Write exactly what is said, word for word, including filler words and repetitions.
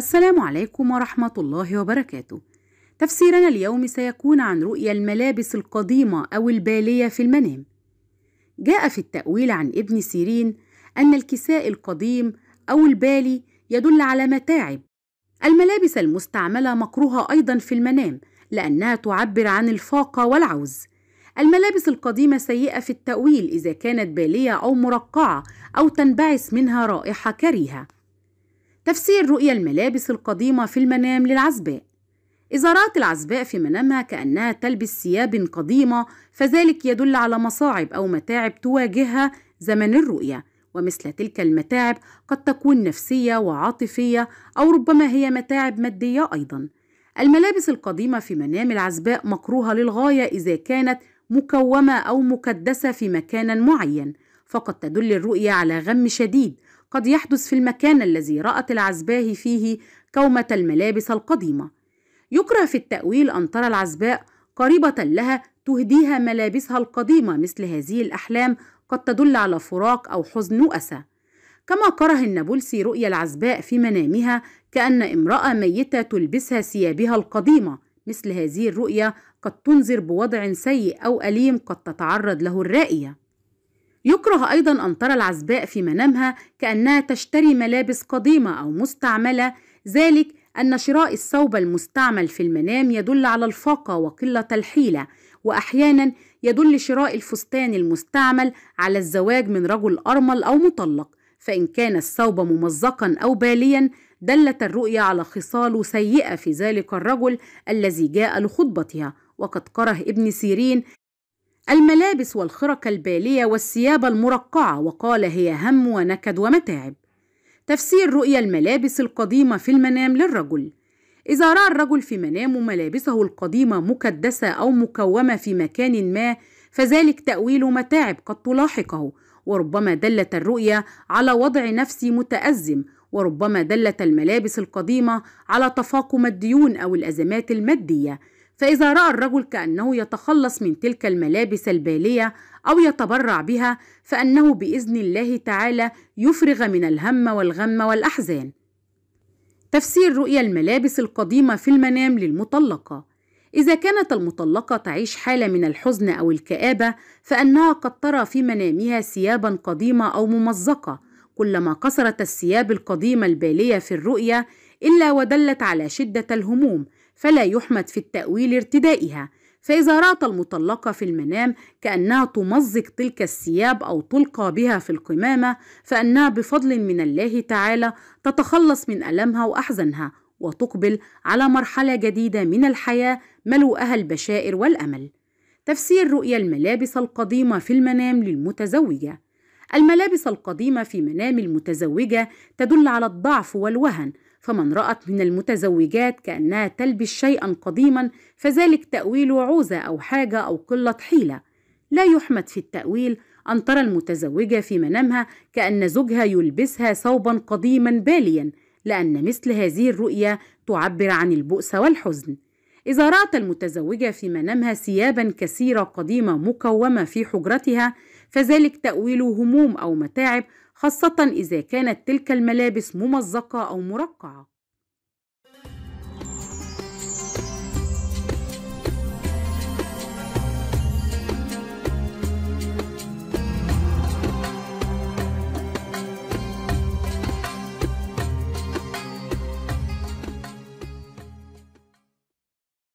السلام عليكم ورحمة الله وبركاته. تفسيرنا اليوم سيكون عن رؤيا الملابس القديمة أو البالية في المنام. جاء في التأويل عن ابن سيرين أن الكساء القديم أو البالي يدل على متاعب. الملابس المستعملة مكروهة أيضا في المنام لأنها تعبر عن الفاقة والعوز. الملابس القديمة سيئة في التأويل إذا كانت بالية أو مرقعة أو تنبعث منها رائحة كريهة. تفسير رؤيا الملابس القديمة في المنام للعزباء. إذا رأت العزباء في منامها كأنها تلبس ثياب قديمة فذلك يدل على مصاعب أو متاعب تواجهها زمن الرؤية، ومثل تلك المتاعب قد تكون نفسية وعاطفية أو ربما هي متاعب مادية أيضاً. الملابس القديمة في منام العزباء مكروهة للغاية إذا كانت مكومة أو مكدسة في مكان معين، فقد تدل الرؤية على غم شديد قد يحدث في المكان الذي رأت العزباء فيه كومة الملابس القديمة. يكره في التأويل أن ترى العزباء قريبة لها تهديها ملابسها القديمة، مثل هذه الأحلام قد تدل على فراق أو حزن وأسى. كما كره النابلسي رؤيا العزباء في منامها كأن امرأة ميتة تلبسها ثيابها القديمة، مثل هذه الرؤيا قد تنذر بوضع سيء أو أليم قد تتعرض له الرائية. يكره أيضا أن ترى العزباء في منامها كأنها تشتري ملابس قديمة أو مستعملة، ذلك أن شراء الثوب المستعمل في المنام يدل على الفاقة وقلة الحيلة، وأحيانا يدل شراء الفستان المستعمل على الزواج من رجل أرمل أو مطلق، فإن كان الثوب ممزقا أو باليا دلت الرؤيا على خصال سيئة في ذلك الرجل الذي جاء لخطبتها. وقد كره ابن سيرين الملابس والخرق البالية والثياب المرقعة وقال هي هم ونكد ومتاعب. تفسير رؤيا الملابس القديمة في المنام للرجل. إذا رأى الرجل في منامه ملابسه القديمة مكدسة أو مكومة في مكان ما فذلك تأويل متاعب قد تلاحقه، وربما دلت الرؤيا على وضع نفسي متأزم، وربما دلت الملابس القديمة على تفاقم الديون أو الأزمات المادية. فإذا رأى الرجل كأنه يتخلص من تلك الملابس البالية أو يتبرع بها فأنه بإذن الله تعالى يفرغ من الهم والغم والأحزان. تفسير رؤيا الملابس القديمة في المنام للمطلقة. إذا كانت المطلقة تعيش حالة من الحزن أو الكآبة فأنها قد ترى في منامها ثيابا قديمة أو ممزقة. كلما كثرت الثياب القديمة البالية في الرؤيا إلا ودلت على شدة الهموم، فلا يحمد في التأويل ارتدائها. فإذا رأت المطلقة في المنام كأنها تمزق تلك الثياب أو تلقى بها في القمامة فأنها بفضل من الله تعالى تتخلص من ألمها وأحزنها وتقبل على مرحلة جديدة من الحياة ملؤها البشائر والأمل. تفسير رؤيا الملابس القديمة في المنام للمتزوجة. الملابس القديمة في منام المتزوجة تدل على الضعف والوهن، فمن رأت من المتزوجات كأنها تلبس شيئا قديما فذلك تأويل عوزة أو حاجة أو قلة حيلة. لا يحمد في التأويل أن ترى المتزوجة في منامها كأن زوجها يلبسها ثوبا قديما باليا، لأن مثل هذه الرؤيا تعبر عن البؤس والحزن. إذا رأت المتزوجة في منامها ثيابا كثيرة قديمة مكومة في حجرتها فذلك تأويل هموم أو متاعب، خاصة إذا كانت تلك الملابس ممزقة أو مرقعة.